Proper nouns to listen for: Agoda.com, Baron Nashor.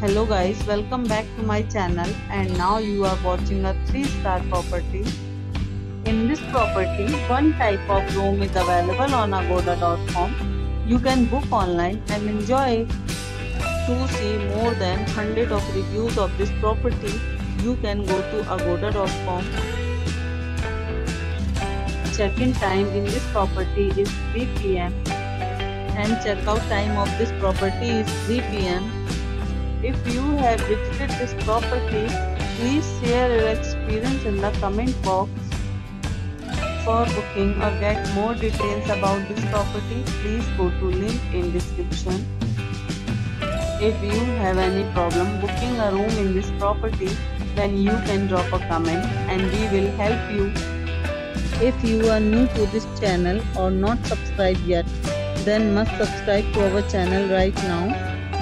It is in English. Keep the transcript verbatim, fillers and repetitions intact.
Hello guys, welcome back to my channel, and now you are watching a three star property. In this property, one type of room is available on Agoda dot com. You can book online and enjoy it. To see more than one hundred of reviews of this property, you can go to Agoda dot com. Check-in time in this property is three p m and check-out time of this property is three p m If you have visited this property, please share your experience in the comment box. For booking or get more details about this property, please go to link in description. If you have any problem booking a room in this property, then you can drop a comment and we will help you. If you are new to this channel or not subscribed yet, then must subscribe to our channel right now